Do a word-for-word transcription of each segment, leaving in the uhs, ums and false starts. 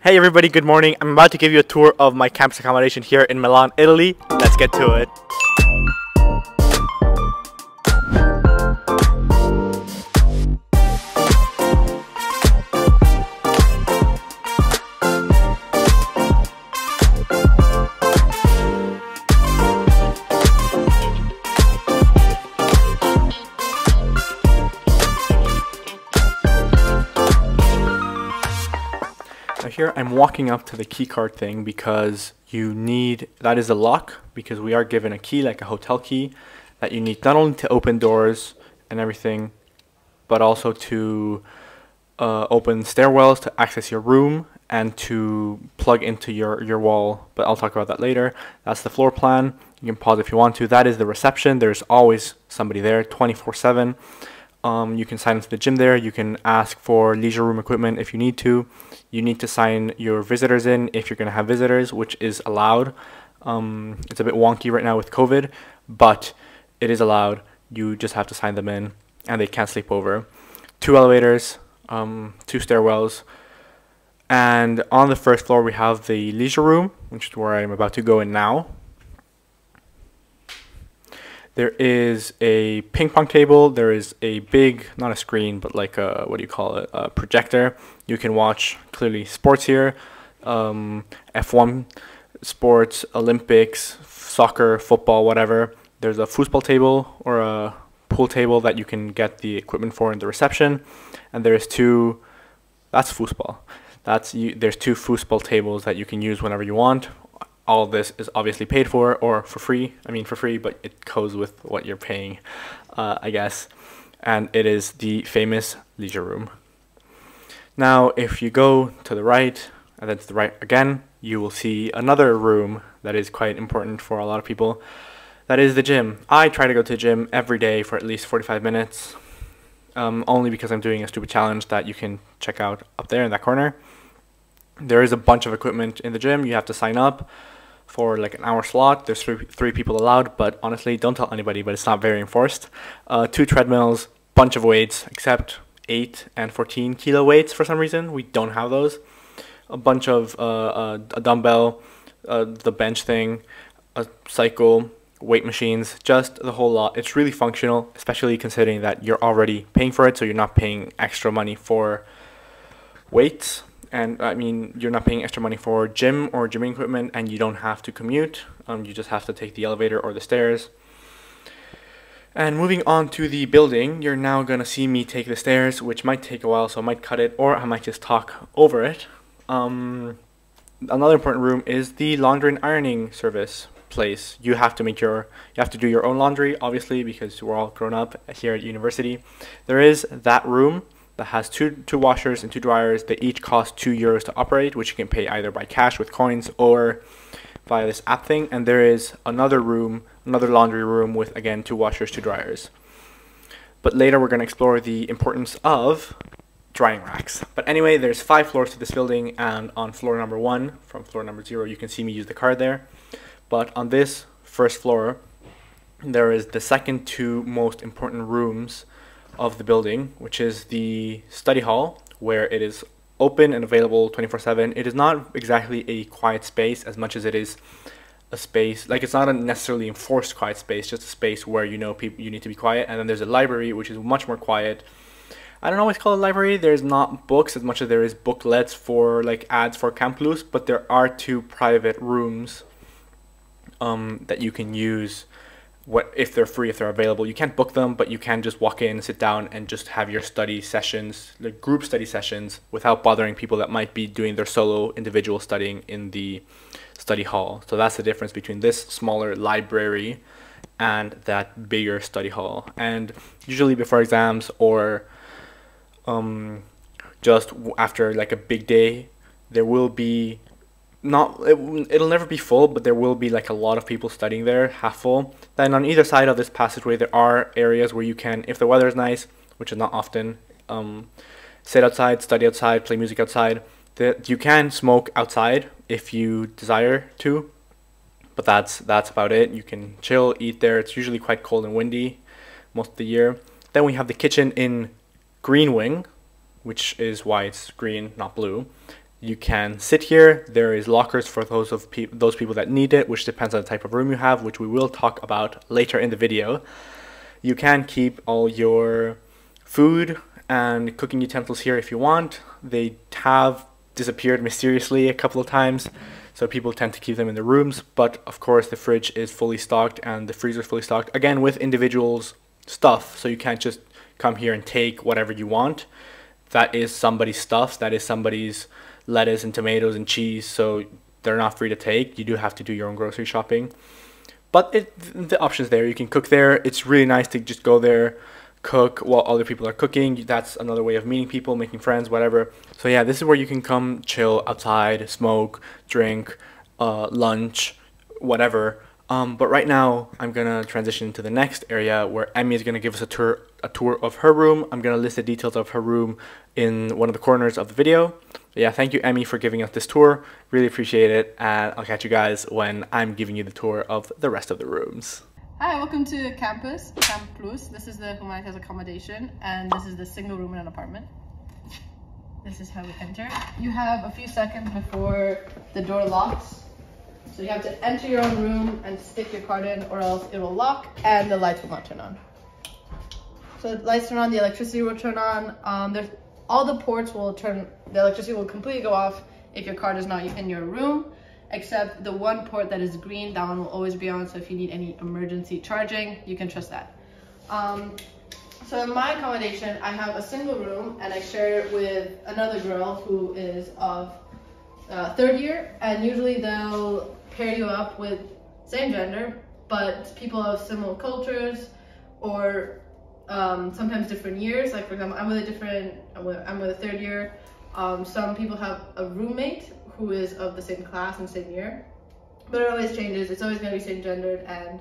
Hey everybody, good morning. I'm about to give you a tour of my campus accommodation here in Milan, Italy. Let's get to it. Here I'm walking up to the key card thing because you need, that is a lock, because we are given a key, like a hotel key, that you need not only to open doors and everything, but also to uh, open stairwells to access your room and to plug into your, your wall. But I'll talk about that later. That's the floor plan. You can pause if you want to. That is the reception. There's always somebody there twenty-four seven. Um, you can sign into the gym there. You can ask for leisure room equipment if you need to. You need to sign your visitors in if you're going to have visitors, which is allowed. Um, it's a bit wonky right now with COVID, but it is allowed. You just have to sign them in, and they can't sleep over. Two elevators, um, two stairwells. And on the first floor, we have the leisure room, which is where I'm about to go in now. There is a ping pong table. There is a big, not a screen, but like a, what do you call it? A projector. You can watch clearly sports here. Um, F one sports, Olympics, soccer, football, whatever. There's a foosball table or a pool table that you can get the equipment for in the reception. And there's two, that's foosball. That's, you, there's two foosball tables that you can use whenever you want. All of this is obviously paid for, or for free. I mean for free, but it goes with what you're paying, uh, I guess. And it is the famous leisure room. Now, if you go to the right, and then to the right again, you will see another room that is quite important for a lot of people. That is the gym. I try to go to the gym every day for at least forty-five minutes, um, only because I'm doing a stupid challenge that you can check out up there in that corner. There is a bunch of equipment in the gym. You have to sign up for like an hour slot. There's three, three people allowed, but honestly, don't tell anybody, but it's not very enforced. Uh, two treadmills, bunch of weights, except eight and fourteen kilo weights for some reason. We don't have those. A bunch of uh, uh, a dumbbell, uh, the bench thing, a cycle, weight machines, just the whole lot. It's really functional, especially considering that you're already paying for it, so you're not paying extra money for weights. And I mean, you're not paying extra money for gym or gym equipment, and you don't have to commute. Um, you just have to take the elevator or the stairs. And moving on to the building, you're now going to see me take the stairs, which might take a while, so I might cut it, or I might just talk over it. Um, another important room is the laundry and ironing service place. You have to make your, you have to do your own laundry, obviously, because we're all grown up here at university. There is that room that has two, two washers and two dryers. They each cost two euros to operate, which you can pay either by cash with coins or via this app thing. And there is another room, another laundry room with, again, two washers, two dryers. But later we're gonna explore the importance of drying racks. But anyway, there's five floors to this building, and on floor number one, from floor number zero, you can see me use the card there. But on this first floor, there is the second two most important rooms of the building, which is the study hall, where it is open and available twenty-four seven. It is not exactly a quiet space as much as it is a space, like it's not a necessarily enforced quiet space, just a space where you know people, you need to be quiet. And then there's a library, which is much more quiet. I don't always call it a library. There's not books as much as there is booklets for like ads for Camplus, but there are two private rooms um, that you can use. What, if they're free, if they're available. You can't book them, but you can just walk in, sit down, and just have your study sessions, the group study sessions, without bothering people that might be doing their solo individual studying in the study hall. So that's the difference between this smaller library and that bigger study hall. And usually before exams or um, just after like a big day, there will be Not it, it'll never be full, but there will be like a lot of people studying there, half full. Then on either side of this passageway, there are areas where you can, if the weather is nice, which is not often, um, sit outside, study outside, play music outside. The, you can smoke outside if you desire to, but that's that's about it. You can chill, eat there. It's usually quite cold and windy most of the year. Then we have the kitchen in green wing, which is why it's green, not blue. You can sit here. There is lockers for those of pe those people that need it, which depends on the type of room you have, which we will talk about later in the video. You can keep all your food and cooking utensils here if you want. They have disappeared mysteriously a couple of times, so people tend to keep them in their rooms, but of course the fridge is fully stocked and the freezer is fully stocked, again with individuals' stuff, so you can't just come here and take whatever you want. That is somebody's stuff, that is somebody's lettuce and tomatoes and cheese, so they're not free to take. You do have to do your own grocery shopping, but it, the option's there. You can cook there. It's really nice to just go there, cook while other people are cooking. That's another way of meeting people, making friends, whatever. So yeah, this is where you can come chill outside, smoke, drink, uh, lunch, whatever. Um, but right now I'm gonna transition to the next area where Emmy is gonna give us a tour a tour of her room. I'm gonna list the details of her room in one of the corners of the video. Yeah, thank you, Emmy, for giving us this tour. Really appreciate it, and I'll catch you guys when I'm giving you the tour of the rest of the rooms. Hi, welcome to Campus, Camplus. This is the humanitas accommodation, and this is the single room in an apartment. This is how we enter. You have a few seconds before the door locks, so you have to enter your own room and stick your card in, or else it will lock and the lights will not turn on. So the lights turn on, the electricity will turn on. Um, there's all the ports will turn, the electricity will completely go off if your card is not in your room, except the one port that is green, that one will always be on, so if you need any emergency charging, you can trust that. Um, so in my accommodation, I have a single room, and I share it with another girl who is of uh, third year, and usually they'll pair you up with same gender, but people of similar cultures, or Um, sometimes different years. Like for example, I'm with a different, I'm with, I'm with a third year. Um, some people have a roommate who is of the same class and same year, but it always changes. It's always going to be same gendered, and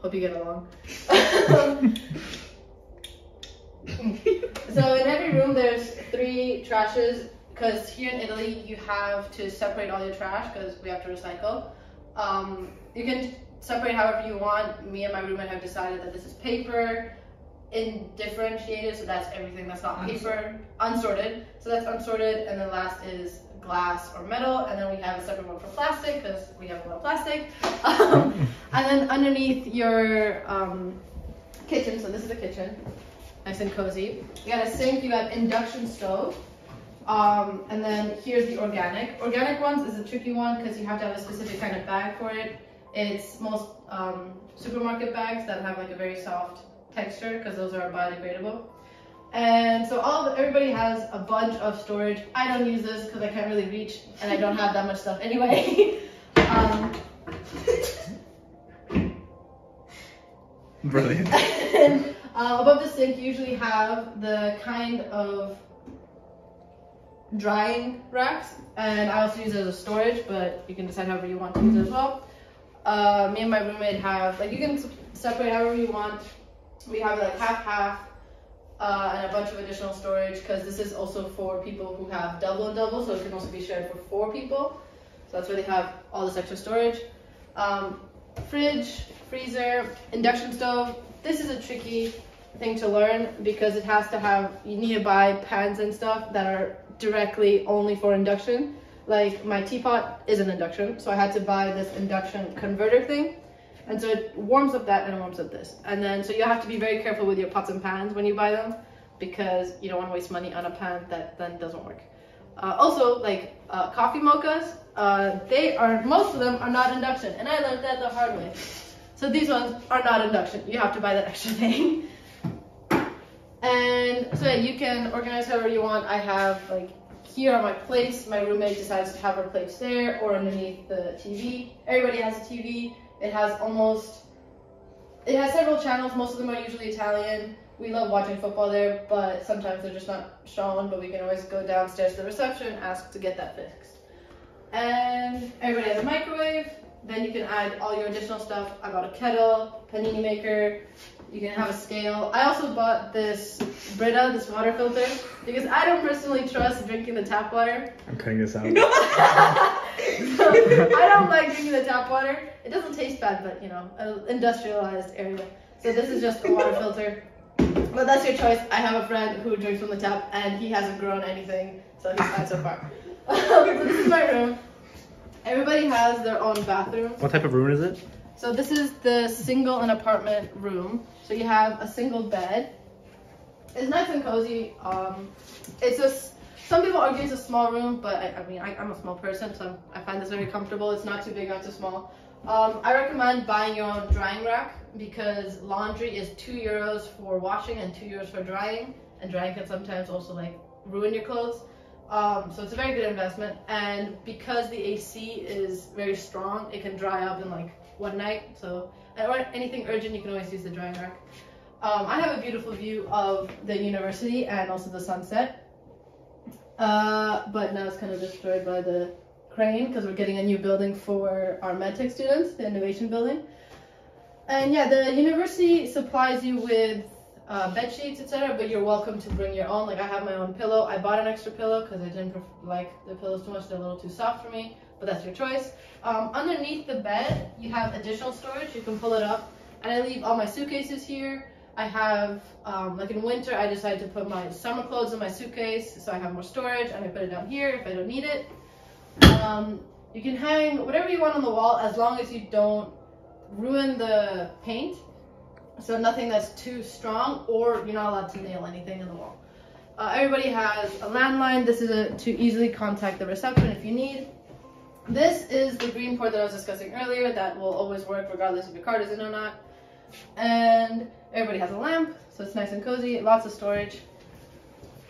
hope you get along. So in every room there's three trashes, because here in Italy you have to separate all your trash because we have to recycle. Um, you can separate however you want. Me and my roommate have decided that this is paper, indifferentiated, so that's everything that's not paper, unsorted, so that's unsorted, and then last is glass or metal, and then we have a separate one for plastic because we have a lot of plastic. Um, and then underneath your um, kitchen, so this is the kitchen, nice and cozy, you got a sink, you have induction stove, um, and then here's the organic. Organic ones is a tricky one because you have to have a specific kind of bag for it. It's most um, supermarket bags that have like a very soft texture because those are biodegradable. And so all of, everybody has a bunch of storage. I don't use this because I can't really reach and I don't have that much stuff anyway. um, Brilliant. And, uh, above the sink you usually have the kind of drying racks, and I also use it as a storage, but you can decide however you want to use it as well. Uh, me and my roommate have, like, you can separate however you want. We have like half-half uh, and a bunch of additional storage because this is also for people who have double and double, so it can also be shared for four people. So that's where they have all this extra storage. Um, fridge, freezer, induction stove. This is a tricky thing to learn because it has to have, you need to buy pans and stuff that are directly only for induction. Like my teapot is an induction, so I had to buy this induction converter thing. And so it warms up that and it warms up this. And then, so you have to be very careful with your pots and pans when you buy them because you don't want to waste money on a pan that then doesn't work. Uh, also, like uh, coffee mochas, uh, they are, most of them are not induction. And I learned that the hard way. So these ones are not induction. You have to buy that extra thing. And so yeah, you can organize however you want. I have like, here are my plates. My roommate decides to have her plates there or underneath the T V. Everybody has a T V. It has almost, it has several channels, most of them are usually Italian. We love watching football there, but sometimes they're just not shown, but we can always go downstairs to the reception and ask to get that fixed. And everybody has a microwave, then you can add all your additional stuff. I bought a kettle, panini maker, you can have a scale. I also bought this Brita, this water filter, because I don't personally trust drinking the tap water. I'm cutting this out. So, I don't like drinking the tap water. It doesn't taste bad, but you know, an industrialized area. So this is just a water filter. But that's your choice. I have a friend who drinks from the tap and he hasn't grown anything, so he's fine so far. Okay, so this is my room. Everybody has their own bathroom. What type of room is it? So this is the single and apartment room. So you have a single bed. It's nice and cozy. Um, it's just, some people argue it's a small room, but I, I mean, I, I'm a small person, so I find this very comfortable. It's not too big, not too small. Um, I recommend buying your own drying rack because laundry is two euros for washing and two euros for drying. And drying can sometimes also like ruin your clothes. Um, so it's a very good investment. And because the A C is very strong, it can dry up in like one night. So, or anything urgent, you can always use the drying rack. Um, I have a beautiful view of the university and also the sunset. Uh, but now it's kind of destroyed by the crane because we're getting a new building for our medtech students, the innovation building. And yeah, the university supplies you with uh, bed sheets, et cetera. But you're welcome to bring your own. Like I have my own pillow. I bought an extra pillow because I didn't like the pillows too much. They're a little too soft for me, but that's your choice. Um, underneath the bed, you have additional storage. You can pull it up. And I leave all my suitcases here. I have, um, like in winter, I decided to put my summer clothes in my suitcase so I have more storage, and I put it down here if I don't need it. Um, you can hang whatever you want on the wall as long as you don't ruin the paint. So nothing that's too strong, or you're not allowed to nail anything in the wall. Uh, everybody has a landline. This is a, to easily contact the reception if you need. This is the green port that I was discussing earlier that will always work regardless if your card is in or not. And everybody has a lamp, so it's nice and cozy, lots of storage.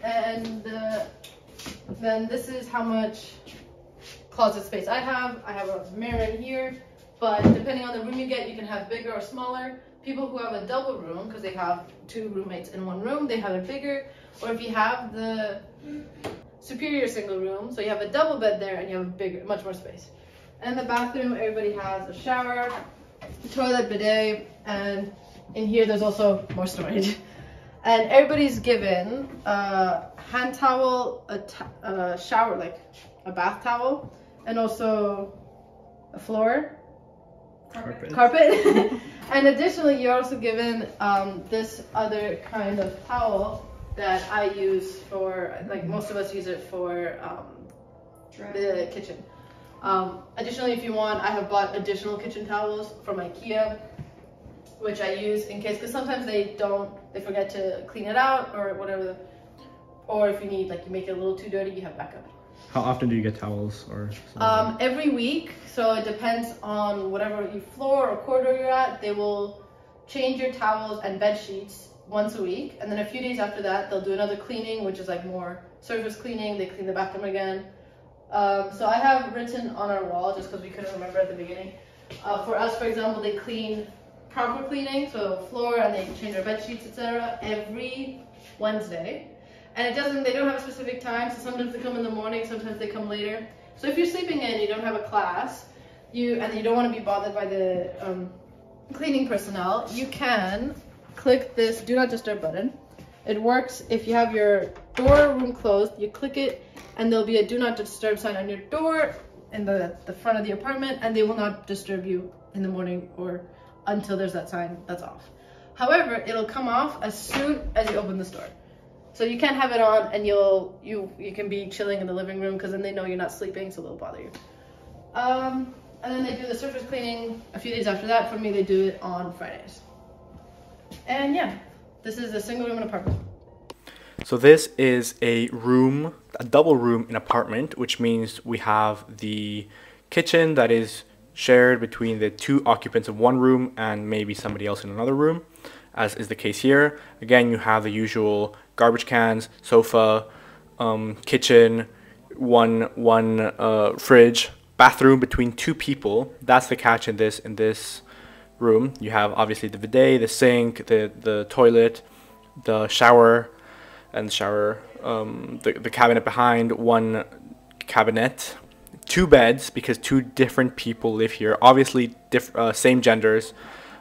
And uh, then this is how much closet space I have. I have a mirror in here, but depending on the room you get, you can have bigger or smaller. People who have a double room, because they have two roommates in one room, they have it bigger. Or if you have the superior single room, so you have a double bed there and you have bigger, much more space. And the bathroom, everybody has a shower, toilet, bidet, and in here there's also more storage. And everybody's given a hand towel, a, t a shower, like a bath towel, and also a floor carpet, carpet. And additionally you're also given um, this other kind of towel that I use for, like most of us use it for um, the kitchen. Um, additionally, if you want, I have bought additional kitchen towels from IKEA, which I use in case, because sometimes they don't, they forget to clean it out or whatever, or if you need, like you make it a little too dirty, you have backup. How often do you get towels or something? Um, every week, so it depends on whatever you floor or corridor you're at. They will change your towels and bed sheets once a week, and then a few days after that, they'll do another cleaning, which is like more surface cleaning. They clean the bathroom again. Um, so I have written on our wall, just because we couldn't remember at the beginning. Uh, for us, for example, they clean proper cleaning, so floor, and they change our bed sheets, et cetera, every Wednesday. And it doesn't, they don't have a specific time, so sometimes they come in the morning, sometimes they come later. So if you're sleeping in, you don't have a class, you and you don't want to be bothered by the um, cleaning personnel, you can click this Do Not Disturb button. It works if you have your door room closed, you click it, and there'll be a do not disturb sign on your door in the, the front of the apartment, and they will not disturb you in the morning or until there's that sign that's off. However, it'll come off as soon as you open the door. So you can't have it on and you'll, you you can be chilling in the living room because then they know you're not sleeping, so they'll bother you. Um, and then they do the surface cleaning a few days after that. For me, they do it on Fridays. And yeah, this is a single room and apartment. So this is a room, a double room in apartment, which means we have the kitchen that is shared between the two occupants of one room and maybe somebody else in another room, as is the case here. Again, you have the usual garbage cans, sofa, um, kitchen, one, one uh, fridge, bathroom between two people. That's the catch in this, in this room. You have obviously the bidet, the sink, the, the toilet, the shower, and shower, um, the, the cabinet behind, one cabinet, two beds, because two different people live here, obviously diff uh, same genders,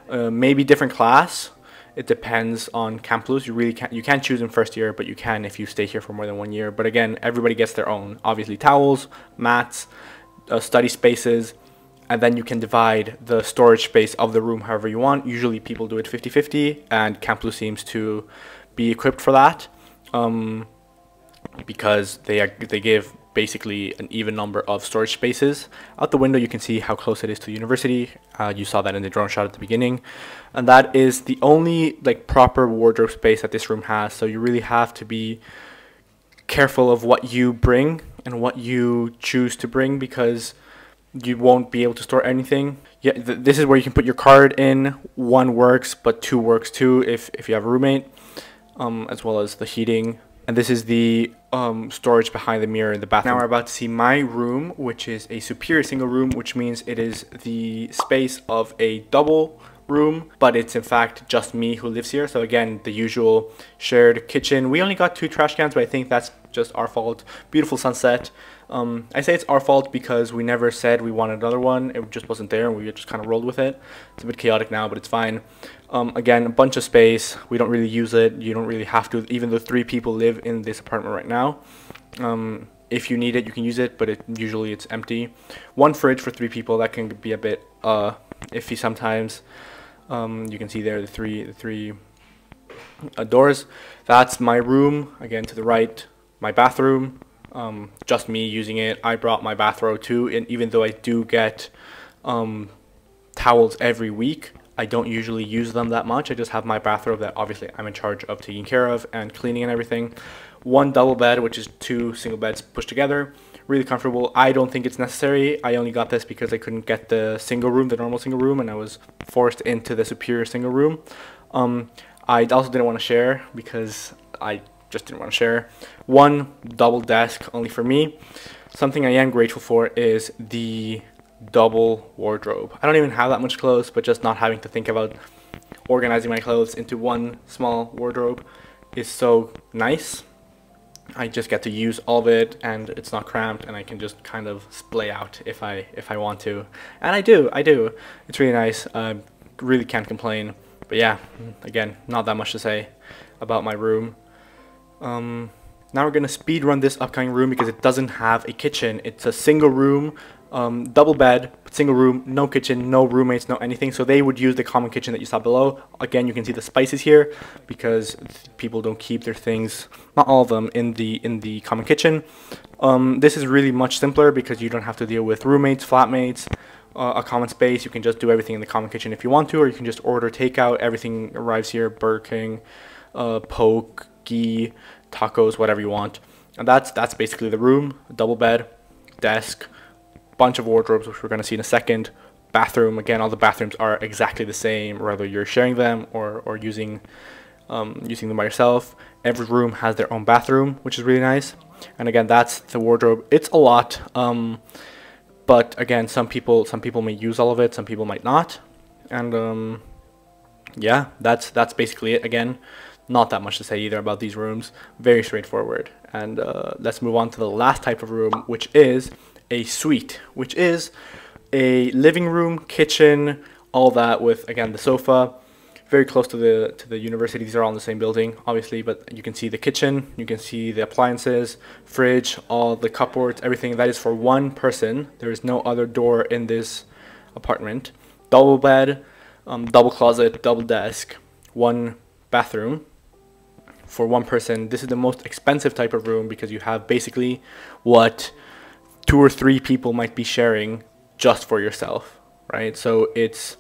uh, maybe different class, it depends on Camplus. You really can't, you can't choose in first year, but you can if you stay here for more than one year, but again, everybody gets their own, obviously towels, mats, uh, study spaces, and then you can divide the storage space of the room however you want. Usually people do it fifty fifty, and Camplus seems to be equipped for that. Um, because they are, they give basically an even number of storage spaces. Out the window you can see how close it is to the university. Uh, you saw that in the drone shot at the beginning, and that is the only like proper wardrobe space that this room has. So you really have to be careful of what you bring and what you choose to bring, because you won't be able to store anything. Yeah, th this is where you can put your card in. One works, but two works too if, if you have a roommate, um, as well as the heating. And this is the um, storage behind the mirror in the bathroom. Now we're about to see my room, which is a superior single room, which means it is the space of a double room, but it's in fact just me who lives here. So again, the usual shared kitchen. We only got two trash cans, but I think that's just our fault. Beautiful sunset. Um, I say it's our fault because we never said we wanted another one. It just wasn't there and we just kind of rolled with it. It's a bit chaotic now, but it's fine. Um, again, a bunch of space. We don't really use it. You don't really have to, even though three people live in this apartment right now. Um, if you need it, you can use it, but it, usually it's empty. One fridge for three people, that can be a bit uh, iffy sometimes. Um, you can see there the three, the three uh, doors. That's my room. Again, to the right, my bathroom. Um, just me using it. I brought my bathrobe too, and even though I do get um, towels every week, I don't usually use them that much. I just have my bathrobe that obviously I'm in charge of taking care of and cleaning and everything. One double bed, which is two single beds pushed together. Really comfortable. I don't think it's necessary. I only got this because I couldn't get the single room, the normal single room, and I was forced into the superior single room. Um, I also didn't want to share because I just didn't want to share. One double desk only for me. Something I am grateful for is the double wardrobe. I don't even have that much clothes, but just not having to think about organizing my clothes into one small wardrobe is so nice. I just get to use all of it, and it's not cramped, and I can just kind of splay out if I if I want to, and I do I do. It's really nice. I uh, really can't complain. But yeah, again, not that much to say about my room. Um, now we're gonna speed run this upcoming room because it doesn't have a kitchen. It's a single room, um, double bed, single room, no kitchen, no roommates, no anything. So they would use the common kitchen that you saw below. Again, you can see the spices here because people don't keep their things, not all of them, in the in the common kitchen. Um, this is really much simpler because you don't have to deal with roommates, flatmates, uh, a common space. You can just do everything in the common kitchen if you want to, or you can just order takeout. Everything arrives here: Burger King, uh, poke, ghee, tacos, whatever you want. And that's that's basically the room. Double bed, desk, bunch of wardrobes, which we're going to see in a second. Bathroom, again, all the bathrooms are exactly the same, whether you're sharing them or or using um, using them by yourself. Every room has their own bathroom, which is really nice. And again, that's the wardrobe. It's a lot, um, but again, some people some people may use all of it, some people might not. And um, yeah, that's that's basically it. Again, not that much to say either about these rooms. Very straightforward. And uh, let's move on to the last type of room, which is a suite, which is a living room, kitchen, all that, with again the sofa very close to the to the university. These are all in the same building, obviously, but you can see the kitchen, you can see the appliances, fridge, all the cupboards, everything. That is for one person. There is no other door in this apartment. Double bed, um, double closet, double desk, one bathroom for one person. This is the most expensive type of room because you have basically what two or three people might be sharing just for yourself, right? So it's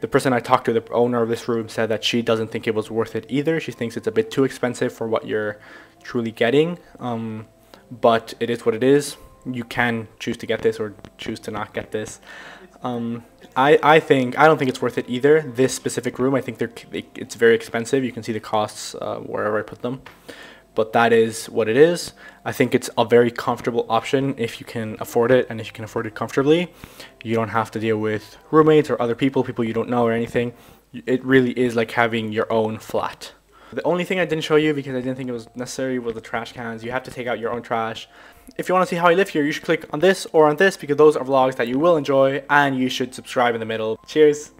the person I talked to, the owner of this room, said that she doesn't think it was worth it either. She thinks it's a bit too expensive for what you're truly getting, um, but it is what it is. You can choose to get this or choose to not get this. Um, I, I think, I don't think it's worth it either. This specific room, I think they're, it's very expensive. You can see the costs uh, wherever I put them. But that is what it is. I think it's a very comfortable option if you can afford it, and if you can afford it comfortably. You don't have to deal with roommates or other people, people you don't know or anything. It really is like having your own flat. The only thing I didn't show you because I didn't think it was necessary was the trash cans. You have to take out your own trash. If you want to see how I live here, you should click on this or on this, because those are vlogs that you will enjoy, and you should subscribe in the middle. Cheers!